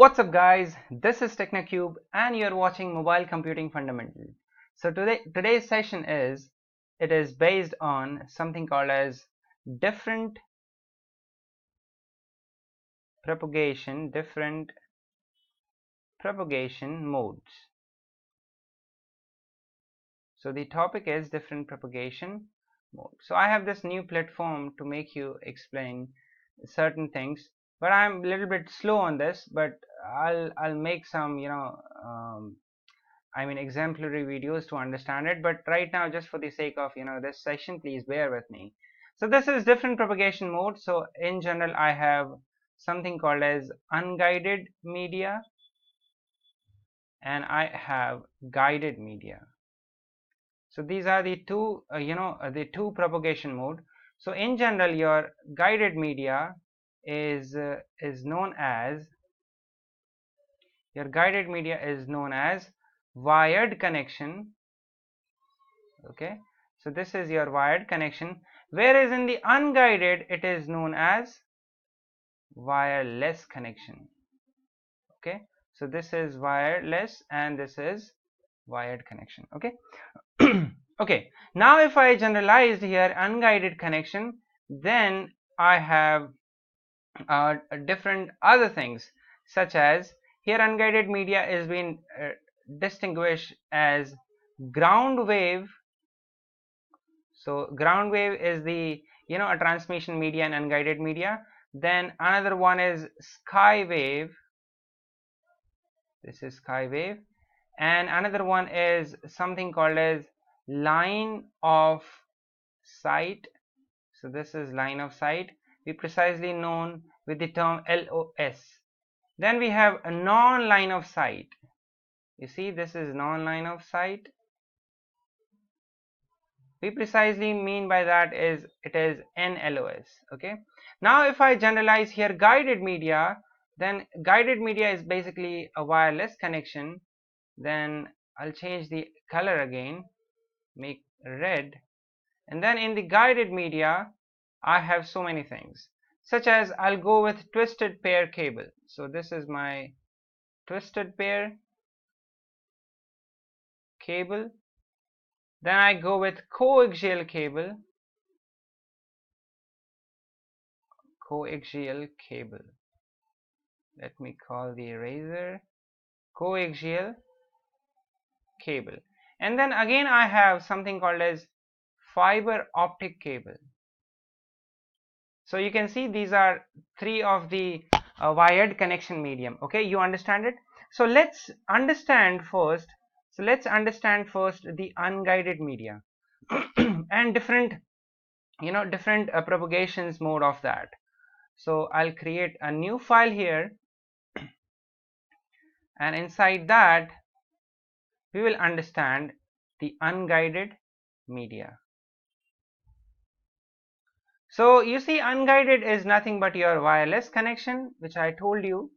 What's up guys, this is Technocube and you're watching Mobile Computing Fundamentals. So today's session is based on something called as different propagation, modes. So the topic is different propagation mode. So I have this new platform to make you explain certain things, but I'm a little bit slow on this, but I'll make some exemplary videos to understand it. But right now, just for the sake of this session, please bear with me. So this is different propagation mode. So in general, I have something called as unguided media and I have guided media. So these are the two the two propagation mode. So in general, your guided media is known as wired connection. Okay, so this is your wired connection, whereas in the unguided it is known as wireless connection. Okay, so this is wireless and this is wired connection. Okay. Okay, now if I generalized here unguided connection, then I have different other things, such as here unguided media is being distinguished as ground wave. So ground wave is the a transmission media and unguided media. Then another one is sky wave. This is sky wave. And another one is something called as line of sight. So this is line of sight, we precisely known with the term LOS. Then we have a non-line of sight. You see, this is non-line of sight. We precisely mean by that is it is NLOS. Okay, now if I generalize here guided media, then guided media is basically a wireless connection. Then I'll change the color again, make red, and then in the guided media I have so many things, such as I'll go with twisted pair cable. So this is my twisted pair cable. Then I go with coaxial cable, let me call the eraser coaxial cable. And then again I have something called as fiber optic cable. So you can see these are three of the wired connection medium. Okay, you understand it. So let's understand first. The unguided media and different propagations mode of that. So I'll create a new file here, and inside that we will understand the unguided media. So you see, unguided is nothing but your wireless connection, which I told you.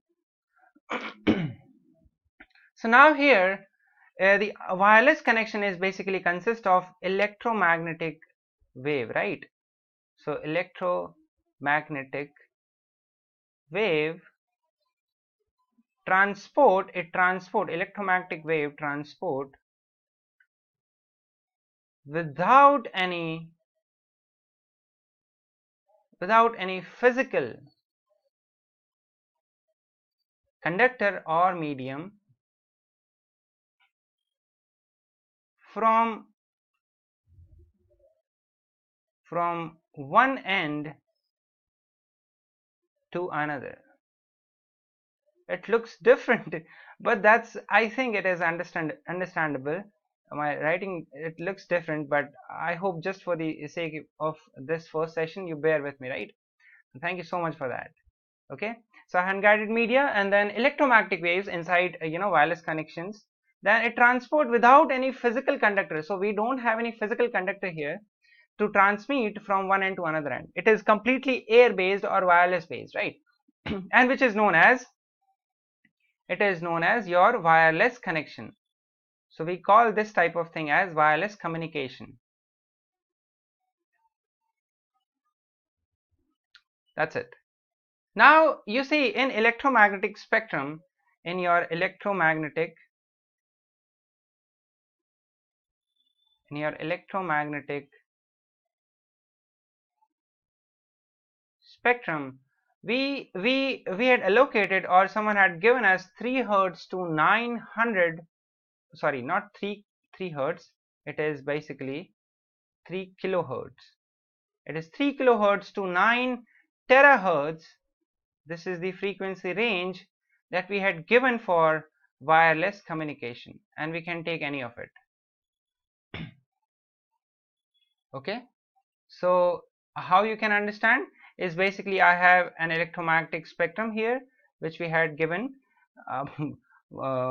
So now here the wireless connection is basically consists of electromagnetic wave, right? So electromagnetic wave transport without any physical conductor or medium from one end to another. It looks different, but that's, I think it is understandable. My writing, it looks different, but I hope just for the sake of this first session you bear with me, right? Thank you so much for that. Okay, so unguided media and then electromagnetic waves inside wireless connections. Then it transport without any physical conductor. So we don't have any physical conductor here to transmit from one end to another end. It is completely air based or wireless based, right? And which is known as, it is known as your wireless connection. So we call this type of thing as wireless communication. That's it. Now you see, in electromagnetic spectrum in your electromagnetic spectrum, we had allocated, or someone had given us 3 Hz to 900, sorry, not 3 Hz, it is basically 3 kHz. It is 3 kHz to 9 THz. This is the frequency range that we had given for wireless communication, and we can take any of it. Okay, so how you can understand is basically I have an electromagnetic spectrum here which we had given.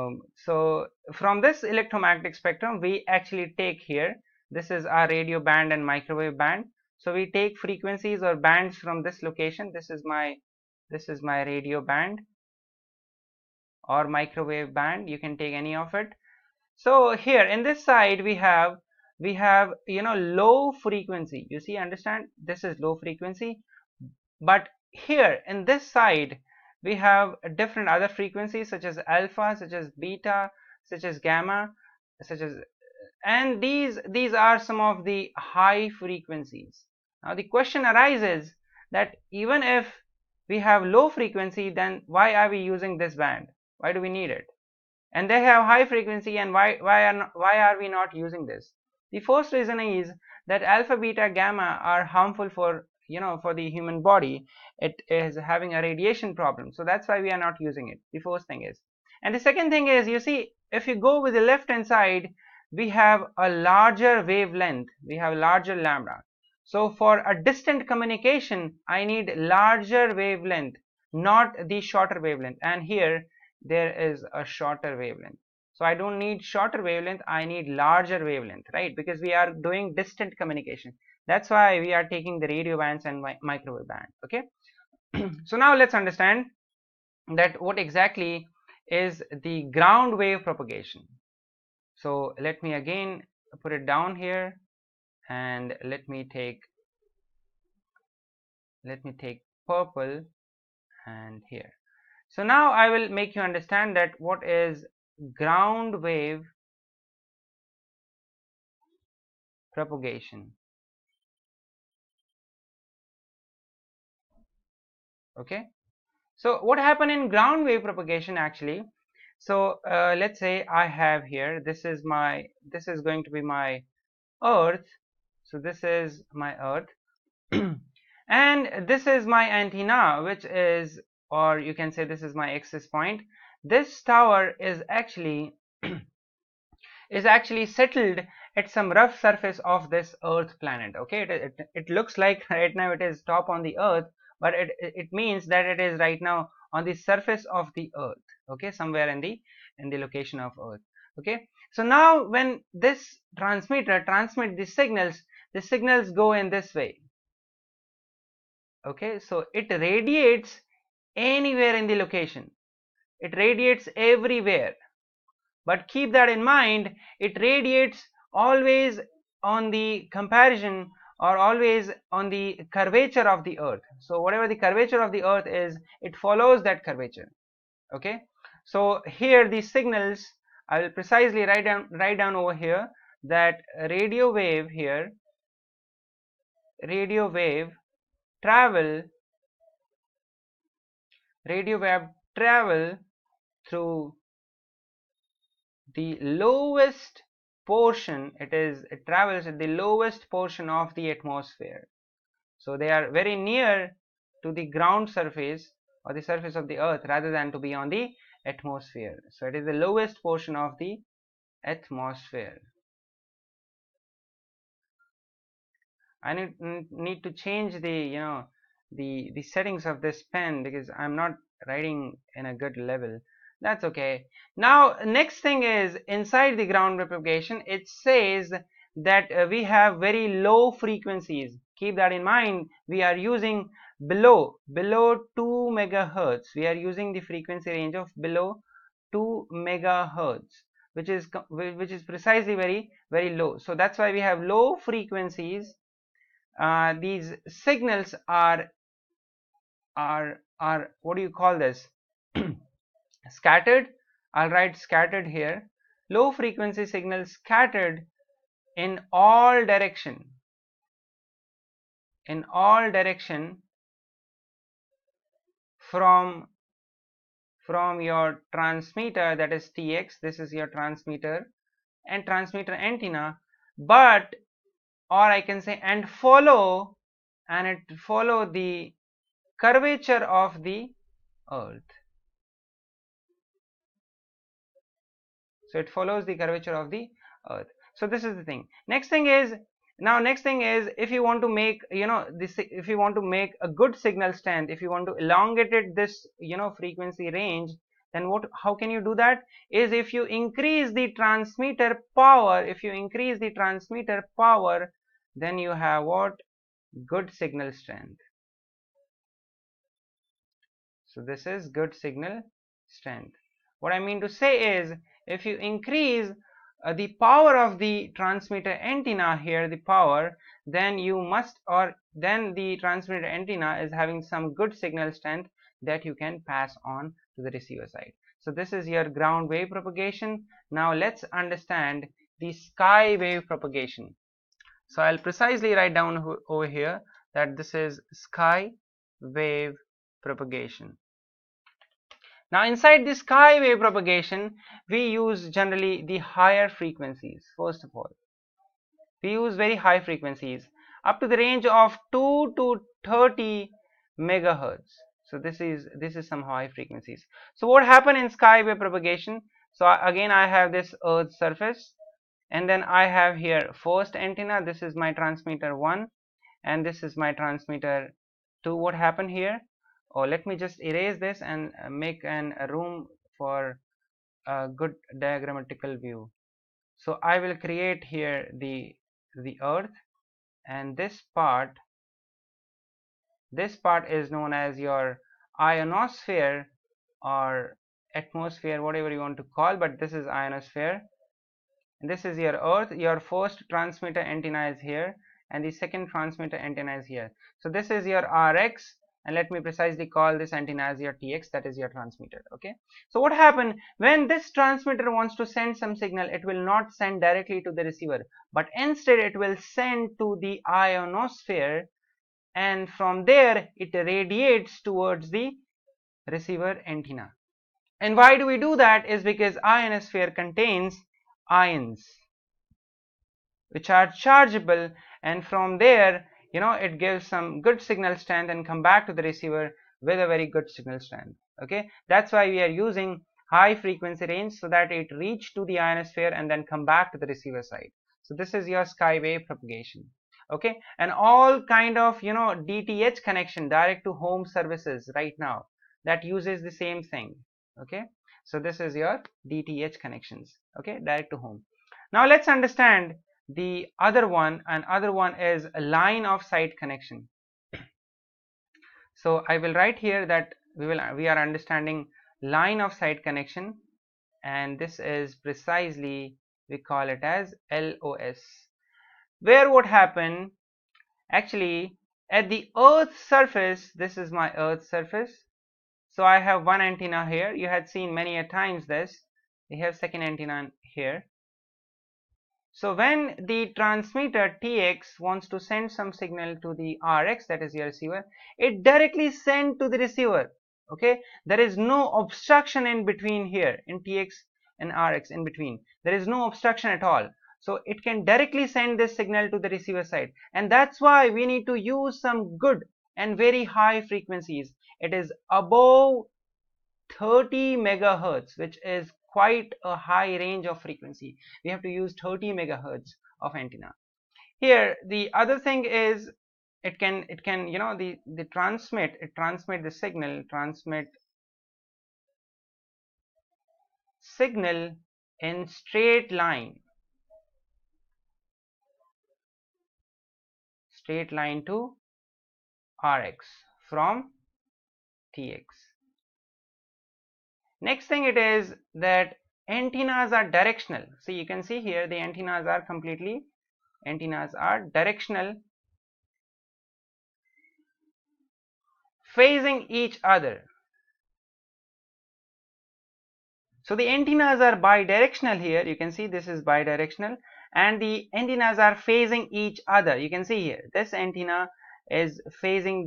So from this electromagnetic spectrum we actually take here, this is our radio band and microwave band. So we take frequencies or bands from this location. This is my radio band or microwave band, you can take any of it. So here in this side we have low frequency, you see, understand, this is low frequency, but here in this side we have different other frequencies such as alpha, such as beta, such as gamma, such as, and these are some of the high frequencies. Now the question arises that even if we have low frequency, then why are we using this band? Why do we need it? And they have high frequency, and why are we not using this? The first reason is that alpha, beta, gamma are harmful for for the human body. It is having a radiation problem, so that's why we are not using it. The first thing is, and the second thing is, you see, if you go with the left hand side, we have a larger wavelength, we have larger lambda. So for a distant communication I need larger wavelength, not the shorter wavelength, and here there is a shorter wavelength. So I don't need shorter wavelength, I need larger wavelength, right? Because we are doing distant communication. That's why we are taking the radio bands and microwave band. Okay. So now let's understand that what exactly is the ground wave propagation. So let me again put it down here, and let me take purple and here. So now I will make you understand that what is ground wave propagation. Okay, so what happened in ground wave propagation actually? So let's say I have here, this is going to be my Earth. So this is my Earth and this is my antenna, which is, or you can say this is my access point. This tower is actually settled at some rough surface of this Earth planet. Okay, it looks like right now it is top on the Earth, but it means that it is right now on the surface of the Earth, okay, somewhere in the location of Earth. Okay, so now when this transmitter transmits the signals go in this way. Okay, so it radiates anywhere in the location, it radiates everywhere, but keep that in mind, it radiates always on the comparison, or always on the curvature of the Earth. So whatever the curvature of the Earth is, it follows that curvature. Okay, so here the signals, I will precisely write down over here that radio wave here, radio wave travel through the lowest portion, it travels at the lowest portion of the atmosphere. So they are very near to the ground surface or the surface of the Earth rather than to be on the atmosphere. So it is the lowest portion of the atmosphere. I need to change the the settings of this pen because I'm not writing in a good level. That's okay. Now next thing is, inside the ground wave propagation it says that we have very low frequencies. Keep that in mind, we are using below 2 MHz. We are using the frequency range of below 2 MHz, which is precisely very low. So that's why we have low frequencies. These signals are what do you call this? Scattered, I'll write scattered here. Low frequency signals scattered in all direction. In all direction from your transmitter, that is TX, this is your transmitter and transmitter antenna, but or I can say and follow, and it follow the curvature of the earth. So it follows the curvature of the earth. So this is the thing. Next thing is, now next thing is, if you want to make, you know, this, if you want to make a good signal strength, if you want to elongate it, this, you know, frequency range, then what, how can you do that is, if you increase the transmitter power, if you increase the transmitter power, then you have what? Good signal strength. So this is good signal strength. What I mean to say is, if you increase the power of the transmitter antenna here, the power, then you must, or then the transmitter antenna is having some good signal strength that you can pass on to the receiver side. So this is your ground wave propagation. Now let's understand the sky wave propagation. So I'll precisely write down over here that this is sky wave propagation. Now inside the sky wave propagation, we use generally the higher frequencies. First of all, we use very high frequencies up to the range of 2 to 30 megahertz. So this is some high frequencies. So what happened in sky wave propagation? So again I have this earth surface, and then I have here first antenna. This is my transmitter 1 and this is my transmitter 2. What happened here? Oh, let me just erase this and make a room for a good diagrammatical view. So I will create here the earth, and this part is known as your ionosphere or atmosphere, whatever you want to call, but this is ionosphere. And this is your earth. Your first transmitter antenna is here and the second transmitter antenna is here. So this is your RX, and let me precisely call this antenna as your TX, that is your transmitter. Okay, so what happened when this transmitter wants to send some signal? It will not send directly to the receiver, but instead it will send to the ionosphere, and from there it radiates towards the receiver antenna. And why do we do that is because ionosphere contains ions which are chargeable, and from there, you know, it gives some good signal strength and come back to the receiver with a very good signal strength. Okay, that's why we are using high frequency range, so that it reach to the ionosphere and then come back to the receiver side. So this is your sky wave propagation. Okay, and all kind of, you know, DTH connection, direct to home services right now, that uses the same thing. Okay, so this is your DTH connections. Okay, direct to home. Now let's understand the other one, and other one is a line of sight connection. So I will write here that we are understanding line of sight connection, and this is precisely, we call it as LOS, where what happened actually at the earth surface. This is my earth surface, so I have one antenna here. You had seen many a times this. We have second antenna here. So when the transmitter TX wants to send some signal to the RX, that is your receiver, it directly sends to the receiver. Okay, there is no obstruction in between here, in TX and RX in between. There is no obstruction at all. So it can directly send this signal to the receiver side, and that's why we need to use some good and very high frequencies. It is above 30 megahertz, which is quite a high range of frequency. We have to use 30 megahertz of antenna. Here the other thing is, it can, you know, it transmit the signal, in straight line to RX from TX. Next thing it is that antennas are directional. So you can see here the antennas are directional, facing each other. So the antennas are bidirectional here. You can see this is bidirectional, and the antennas are facing each other. You can see here this antenna is facing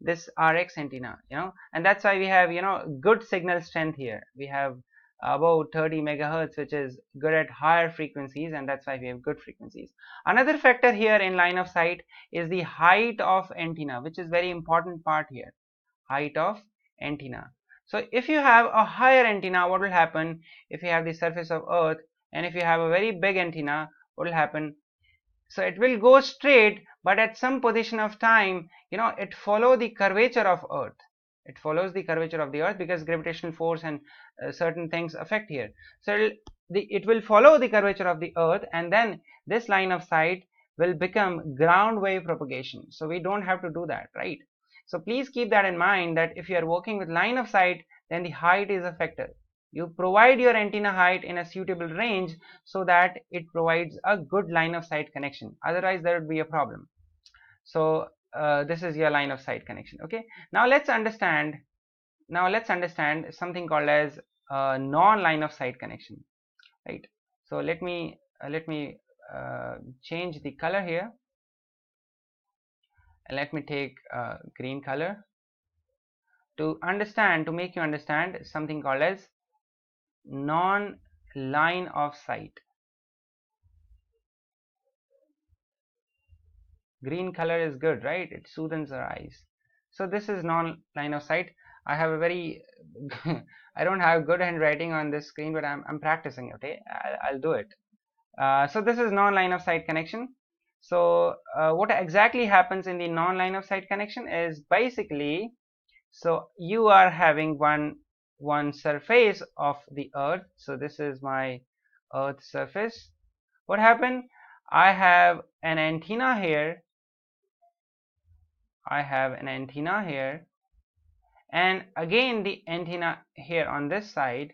this RX antenna, you know, and that's why we have, you know, good signal strength here. We have about 30 megahertz, which is good at higher frequencies, and that's why we have good frequencies. Another factor here in line of sight is the height of antenna, which is very important part here, height of antenna. So if you have a higher antenna, what will happen? If you have the surface of Earth, and if you have a very big antenna, what will happen? So it will go straight, but at some position of time, you know, it follows the curvature of Earth. It follows the curvature of the Earth because gravitational force and certain things affect here. So it will follow the curvature of the Earth, and then this line of sight will become ground wave propagation. So we don't have to do that, right? So please keep that in mind, that if you are working with line of sight, then the height is a factor. You provide your antenna height in a suitable range so that it provides a good line of sight connection. Otherwise there would be a problem. So this is your line of sight connection. Okay, now let's understand something called as non line of sight connection, right? So let me change the color here, and let me take green color to make you understand something called as non line of sight. Green color is good, right? It soothes our eyes. So this is non line of sight. I have a very I don't have good handwriting on this screen, but I'm practicing. Okay, I'll do it. So this is non line of sight connection. So what exactly happens in the non line of sight connection is basically, so you are having one surface of the Earth. So this is my Earth surface. What happened? I have an antenna here. I have an antenna here, and again the antenna here on this side.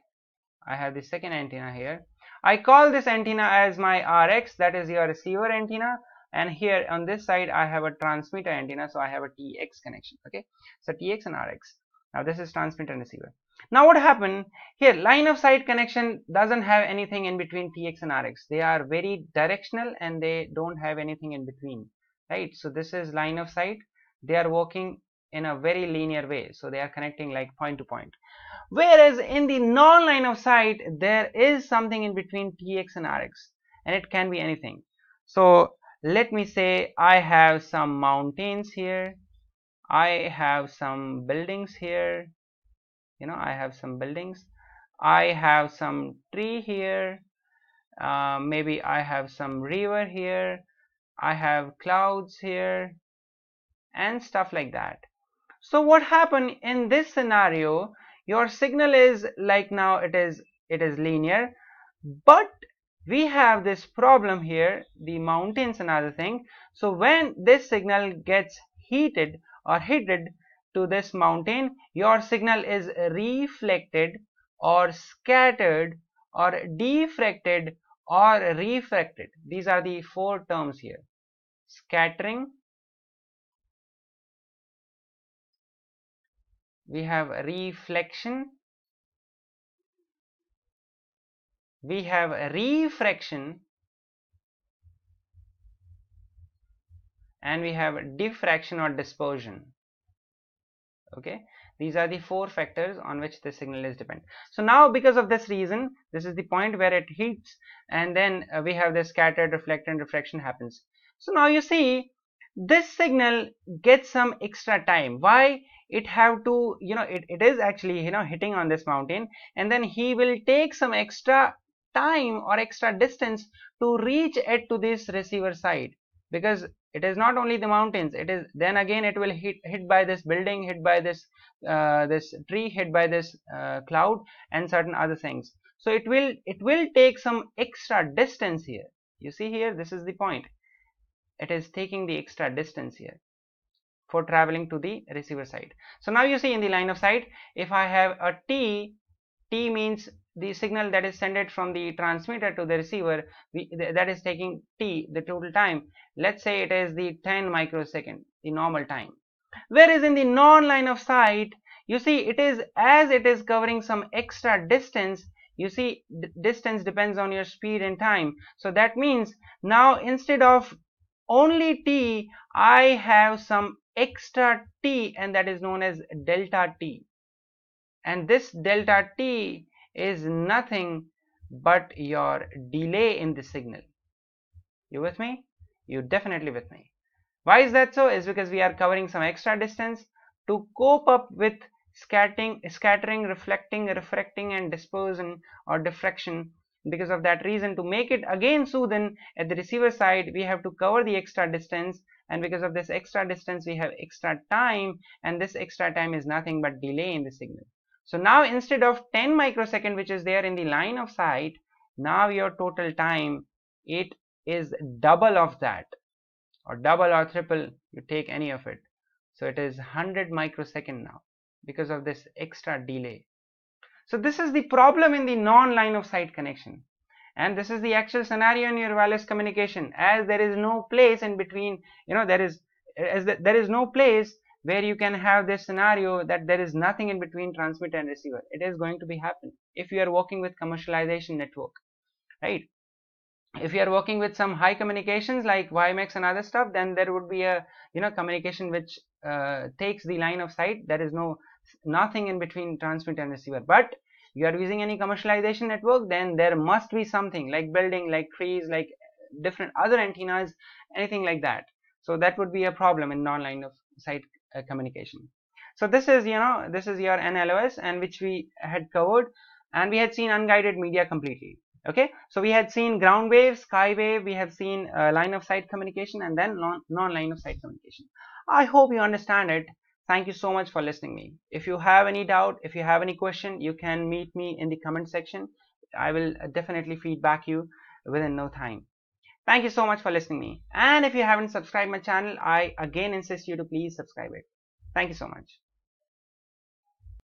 I have the second antenna here. I call this antenna as my RX, that is your receiver antenna, and here on this side I have a transmitter antenna, so I have a TX connection. Okay, so TX and RX. Now this is transmitter and receiver. Now what happened here, line of sight connection doesn't have anything in between TX and RX. They are very directional and they don't have anything in between, right? So this is line of sight. They are working in a very linear way, so they are connecting like point to point. Whereas in the non line of sight, there is something in between TX and RX, and it can be anything. So let me say I have some mountains here, I have some buildings here, you know, I have some buildings, I have some tree here, maybe I have some river here, I have clouds here, and stuff like that. So what happened in this scenario, your signal is like, now it is linear, but we have this problem here, the mountains and other thing. So when this signal gets heated or headed to this mountain, your signal is reflected or scattered or diffracted or refracted. These are the four terms here: scattering, we have reflection, we have refraction, and we have diffraction or dispersion. Okay, these are the four factors on which the signal is dependent. So now, because of this reason, this is the point where it heats, and then we have the scattered, reflected, and refraction happens. So now you see this signal gets some extra time. Why? It have to, you know, it is actually, you know, hitting on this mountain, and then he will take some extra time or extra distance to reach it to this receiver side, because it is not only the mountains, it is then again it will hit by this building, hit by this tree, hit by this cloud, and certain other things. So it will take some extra distance here. You see here, this is the point. It is taking the extra distance here for traveling to the receiver side. So now you see in the line of sight, if I have a T means the signal that is sent from the transmitter to the receiver, that is taking T, the total time. Let's say it is the 10 microsecond, the normal time. Whereas in the non line of sight, you see it is, as it is covering some extra distance, You see, distance depends on your speed and time. So that means now instead of only t, I have some extra t, and that is known as delta t. And this delta t is nothing but your delay in the signal. You with me? You definitely with me. Why is that so? Is because we are covering some extra distance to cope up with scattering, reflecting, refracting, and dispersion or diffraction. Because of that reason, to make it again smoothen at the receiver side, we have to cover the extra distance, and because of this extra distance we have extra time, and this extra time is nothing but delay in the signal. So now instead of 10 microsecond which is there in the line of sight, now your total time, it is double of that, or double or triple, you take any of it. So it is 100 microsecond now because of this extra delay. So this is the problem in the non-line of sight connection, and this is the actual scenario in your wireless communication, as there is no place in between, you know, there is no place where you can have this scenario that there is nothing in between transmitter and receiver. It is going to be happen if you are working with commercialization network, right? If you are working with some high communications like WiMAX and other stuff, then there would be a, you know, communication which takes the line of sight. There is nothing in between transmitter and receiver. But you are using any commercialization network, then there must be something like building, like trees, like different other antennas, anything like that. So that would be a problem in non-line of sight communication. So this is, you know, this is your NLOS, and which we had covered, and we had seen unguided media completely. Okay, so we had seen ground wave, sky wave, we have seen line of sight communication, and then non-line of sight communication. I hope you understand it. Thank you so much for listening me. If you have any doubt, if you have any question, you can meet me in the comment section. I will definitely feedback you within no time. Thank you so much for listening me. And if you haven't subscribed my channel, I again insist you to please subscribe it. Thank you so much.